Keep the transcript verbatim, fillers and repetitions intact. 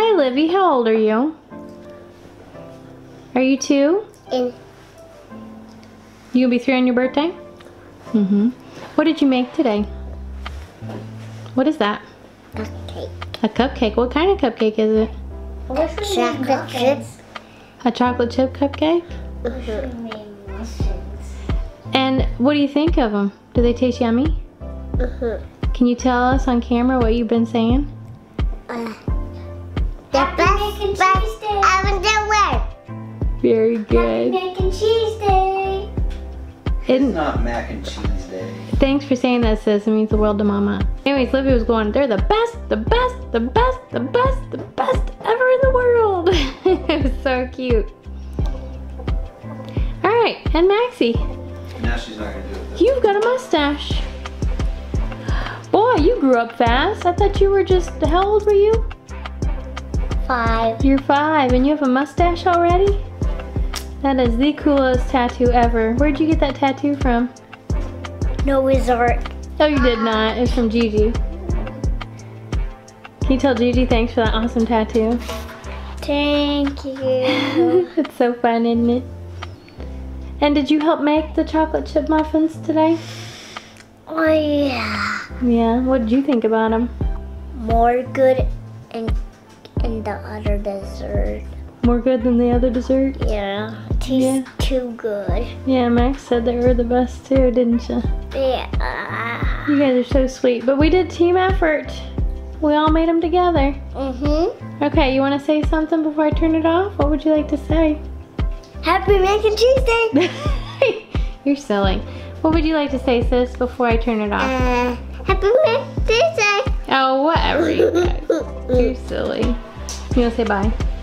Hi, Livy. How old are you? Are you two? Mm. You'll be three on your birthday? Mm-hmm. What did you make today? What is that? Cupcake. A cupcake. What kind of cupcake is it? A chocolate chip. A chocolate chip cupcake? Mm-hmm. And what do you think of them? Do they taste yummy? Mm-hmm. Can you tell us on camera what you've been saying? Uh, the Happy best, best ever in the world. Very good. Happy mac and cheese day. It's it, not mac and cheese day. Thanks for saying that, sis. It means the world to Mama. Anyways, Livy was going, they're the best, the best, the best, the best, the best ever in the world. It was so cute. All right, and Maxie. Now she's not gonna do it. Though. You've got a mustache. Boy, you grew up fast. I thought you were just, how old were you? Five. You're five and you have a mustache already? That is the coolest tattoo ever. Where'd you get that tattoo from? Noah's Ark. Oh, you did not. It's from Gigi. Can you tell Gigi thanks for that awesome tattoo? Thank you. It's so fun, isn't it? And did you help make the chocolate chip muffins today? Oh, yeah. Yeah, what did you think about them? More good and and the other dessert. More good than the other dessert? Yeah, tastes yeah. too good. Yeah, Max said they were the best too, didn't you? Yeah. You guys are so sweet, but we did team effort. We all made them together. Mm-hmm. Okay, you want to say something before I turn it off? What would you like to say? Happy Mac and Cheese Day! You're silly. What would you like to say, sis, before I turn it off? Uh, happy birthday! Oh, whatever you guys. You're silly. You want to say bye?